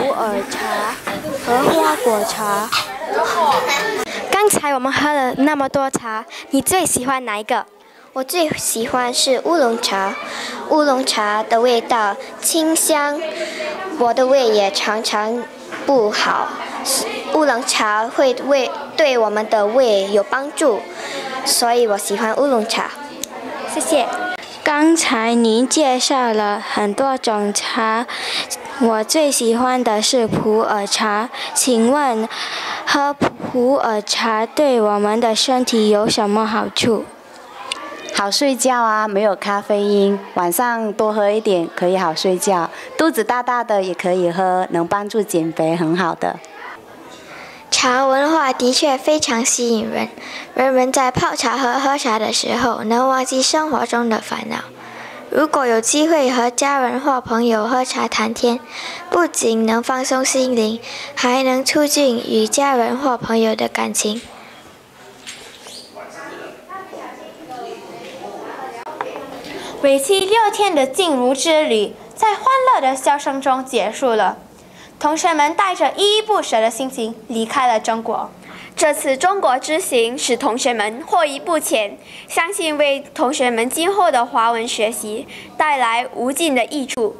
普洱茶和花果茶。刚才我们喝了那么多茶，你最喜欢哪一个？我最喜欢是乌龙茶，乌龙茶的味道清香，我的胃也常常不好，乌龙茶会对我们的胃有帮助，所以我喜欢乌龙茶。谢谢。刚才您介绍了很多种茶。 我最喜欢的是普洱茶，请问喝普洱茶对我们的身体有什么好处？好睡觉啊，没有咖啡因，晚上多喝一点可以好睡觉，肚子大大的也可以喝，能帮助减肥，很好的。茶文化的确非常吸引人，人们在泡茶和喝茶的时候能忘记生活中的烦恼。 如果有机会和家人或朋友喝茶谈天，不仅能放松心灵，还能促进与家人或朋友的感情。为期6天的静茹之旅，在欢乐的笑声中结束了。同学们带着依依不舍的心情离开了中国。 这次中国之行使同学们获益不浅，相信为同学们今后的华文学习带来无尽的益处。